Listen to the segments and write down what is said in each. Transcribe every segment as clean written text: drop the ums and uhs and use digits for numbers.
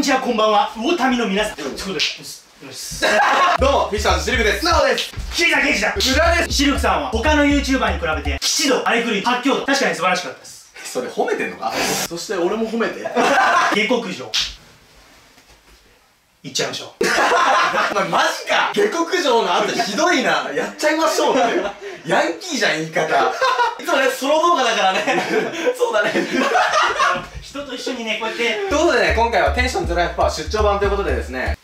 んにちは、こんばんは、魚民の皆さん。ということです。どうも、フィッシャーズシルクです。なおです。岸田健司だ。無駄です。シルクさんは他の YouTuber に比べて、岸度、荒狂い、発狂度、確かに素晴らしかったです。それ褒めてんのかそして俺も褒めて。下克上。いっちゃいましょう。ま、マジか。下克上の後ひどいな。やっちゃいましょうって。ヤンキーじゃん、言い方。いつもね、ソロ動画だからね。そうだね。人と一緒にね、こうやって。ということでね、今回はテンション 0% 出張版ということでですね。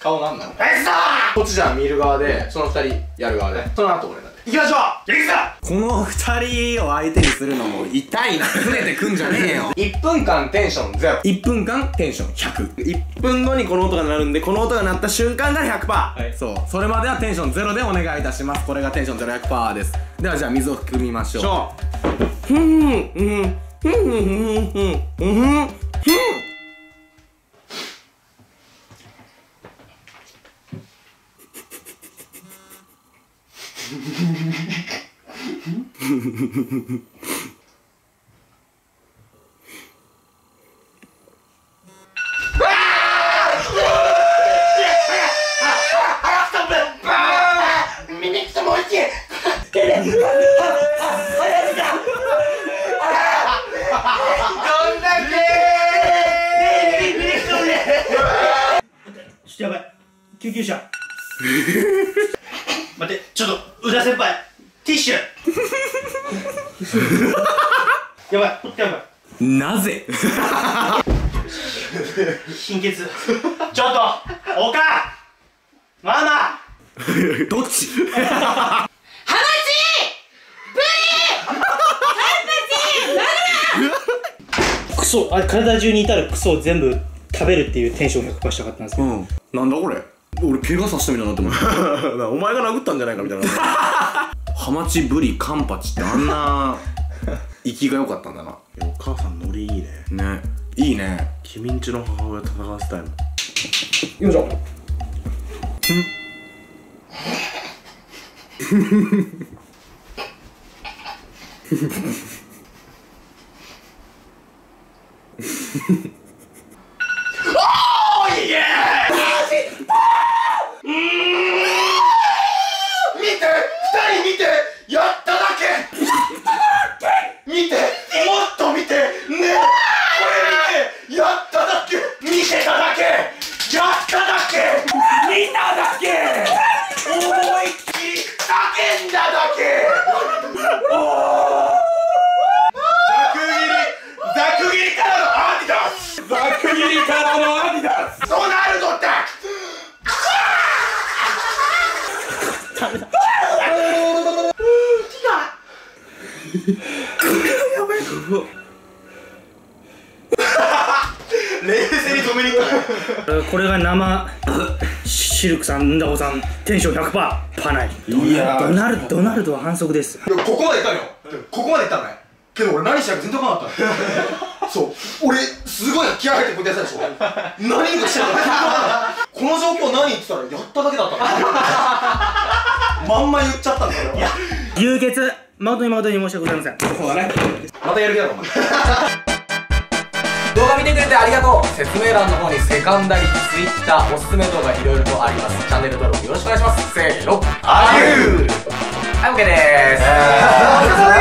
顔なんなの？こっちじゃん見る側で、その二人やる側で、その後俺だって。行きましょう！行くぞ！この二人を相手にするのも痛いな。ずれてくんじゃねえよ。1分間テンション0。1分間テンション100。1分後にこの音が鳴るんで、この音が鳴った瞬間が 100%。はい。そう。それまではテンション0でお願いいたします。これがテンション 0、100% です。ではじゃあ水を含みましょう。ふんふんふんふんふんふんふん。やばい、救急車。待って、ちょっと宇田先輩ティッシュ。やばいやばい、なぜ貧血。ちょっとおかママどっちハマチブリカンパチナナクソ、あ、体中に至るクソを全部食べるっていうテンションを 100% したかったんですけど、うん、なんだこれ、俺怪我させたみたいになって思う。お前が殴ったんじゃないかみたいな。ハマチブリカンパチってあんな息が良かったんだな。お母さんノリいいね。ね、いいね。君んちの母親戦わせたいもん。よいしょ。んこれが生シルクさん、んだこさん、テンション 100%、パナイ。いやー、ドナルドは反則です。ここまでいったのよ。ここまでいったのね。けど俺何したか全然分かんなかった。そう、俺すごい気合入ってこうやってやったでしょ。何がしたのか。この状況何言ってたらやっただけだったの。まんま言っちゃったんだよ。流血、誠に申し訳ございません。そうだね。またやる気だろお前。動画見てくれてありがとう。説明欄の方にセカンダリ、Twitter、おすすめ動画いろいろとあります。チャンネル登録よろしくお願いします。せーの、アデュー。はい、OK でーす。